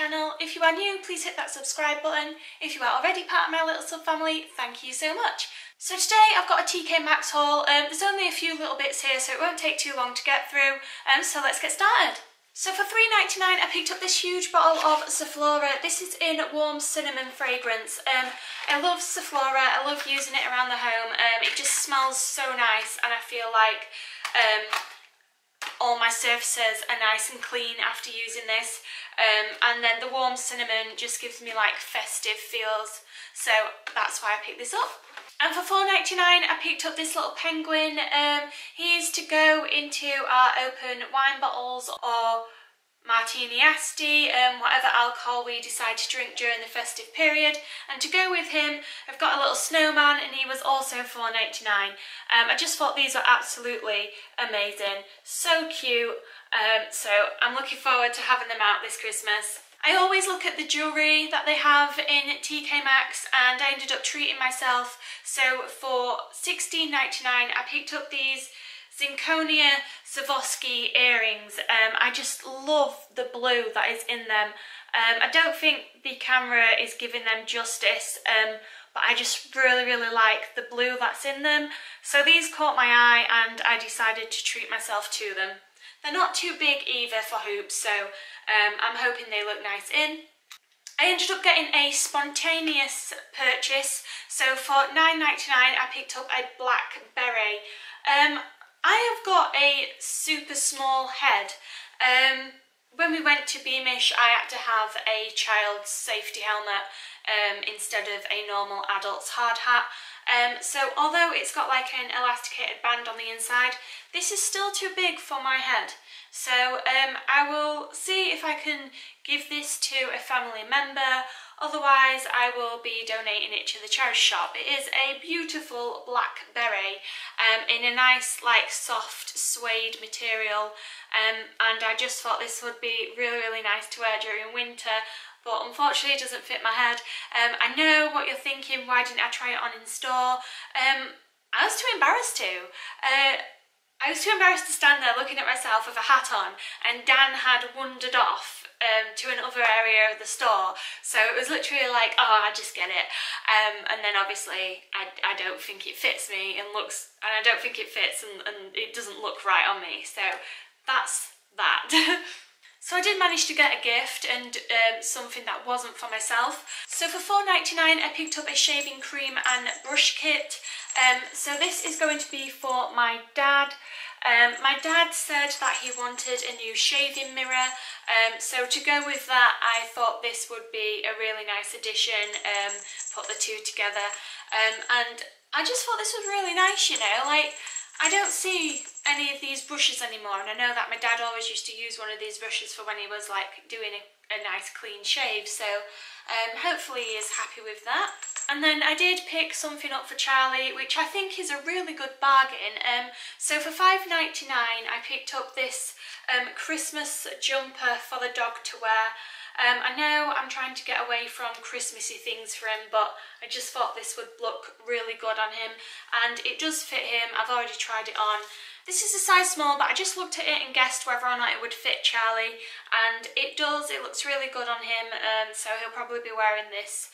channel. If you are new, please hit that subscribe button. If you are already part of my little sub family, thank you so much. So today I've got a TK Maxx haul. There's only a few little bits here, so it won't take too long to get through. So let's get started. So for $3.99 I picked up this huge bottle of Zoflora. This is in warm cinnamon fragrance. I love Zoflora, I love using it around the home. It just smells so nice and I feel like all my surfaces are nice and clean after using this. And then the warm cinnamon just gives me like festive feels. So that's why I picked this up. And for $4.99 I picked up this little penguin. He is to go into our open wine bottles or martini asti, whatever alcohol we decide to drink during the festive period. And to go with him, I've got a little snowman and he was also $4.99. I just thought these were absolutely amazing. So cute. So I'm looking forward to having them out this Christmas. I always look at the jewellery that they have in TK Maxx and I ended up treating myself. So for $16.99 I picked up these Zirconia Savoski earrings. I just love the blue that is in them. I don't think the camera is giving them justice, but I just really like the blue that's in them. So these caught my eye and I decided to treat myself to them. They're not too big either for hoops, so I'm hoping they look nice in. I ended up getting a spontaneous purchase, so for $9.99 I picked up a black beret. I have got a super small head. When we went to Beamish I had to have a child's safety helmet instead of a normal adult's hard hat. So although it's got like an elasticated band on the inside, this is still too big for my head. So I will see if I can give this to a family member, otherwise I will be donating it to the charity shop. It is a beautiful black beret in a nice like soft suede material, and I just thought this would be really nice to wear during winter. But unfortunately it doesn't fit my head. I know what you're thinking, why didn't I try it on in store? I was too embarrassed to. I was too embarrassed to stand there looking at myself with a hat on, and Dan had wandered off to another area of the store, so it was literally like, oh, I just get it. And then obviously I don't think it fits me and looks, and I don't think it fits and it doesn't look right on me, so that's that. So I did manage to get a gift and something that wasn't for myself. So for $4.99 I picked up a shaving cream and brush kit. So this is going to be for my dad. My dad said that he wanted a new shaving mirror. So to go with that I thought this would be a really nice addition, put the two together. And I just thought this was really nice, you know, like I don't see any of these brushes anymore, and I know that my dad always used to use one of these brushes for when he was like doing a nice clean shave, so hopefully he is happy with that. And then I did pick something up for Charlie, which I think is a really good bargain. So for $5.99 I picked up this Christmas jumper for the dog to wear. I know I'm trying to get away from Christmassy things for him, but I just thought this would look really good on him, and it does fit him. I've already tried it on. This is a size small, but I just looked at it and guessed whether or not it would fit Charlie, and it does. It looks really good on him, so he'll probably be wearing this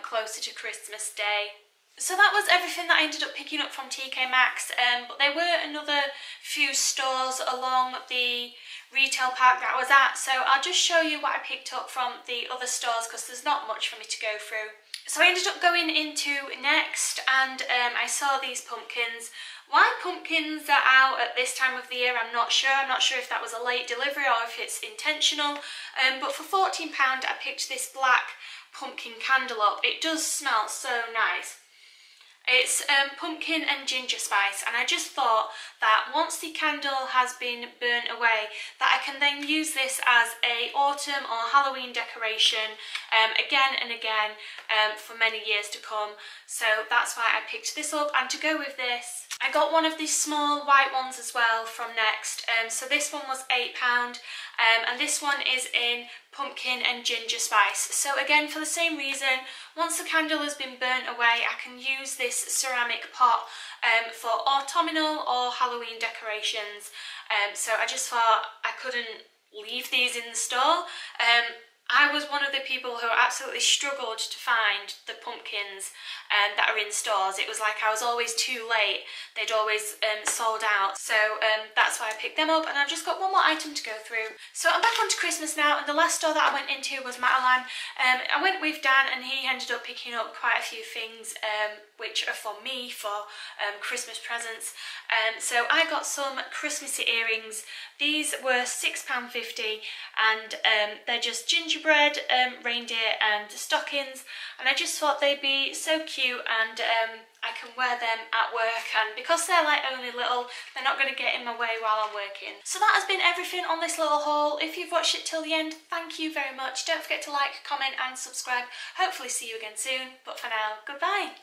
closer to Christmas Day. So that was everything that I ended up picking up from TK Maxx, but there were another few stores along the retail park that I was at, so I'll just show you what I picked up from the other stores because there's not much for me to go through. So I ended up going into Next, and I saw these pumpkins. Why pumpkins are out at this time of the year, I'm not sure. I'm not sure if that was a late delivery or if it's intentional, but for £14 I picked this black pumpkin candle up. It does smell so nice. It's pumpkin and ginger spice, and I just thought that once the candle has been burnt away that I can then use this as a autumn or Halloween decoration again and again for many years to come. So that's why I picked this up, and to go with this I got one of these small white ones as well from Next. So this one was £8, and this one is in pumpkin and ginger spice. So again, for the same reason, once the candle has been burnt away, I can use this ceramic pot for autumnal or Halloween decorations. So I just thought I couldn't leave these in the store. I was one of the people who absolutely struggled to find the pumpkins that are in stores. It was like I was always too late. They'd always sold out. So that's why I picked them up, and I've just got one more item to go through. So I'm back onto Christmas now, and the last store that I went into was Matalan. I went with Dan, and he ended up picking up quite a few things which are for me for Christmas presents. So I got some Christmassy earrings. These were £6.50, and they're just gingerbread, reindeer and stockings, and I just thought they'd be so cute, and I can wear them at work, and because they're like only little, they're not going to get in my way while I'm working. So that has been everything on this little haul. If you've watched it till the end, thank you very much. Don't forget to like, comment and subscribe. Hopefully see you again soon, but for now, goodbye.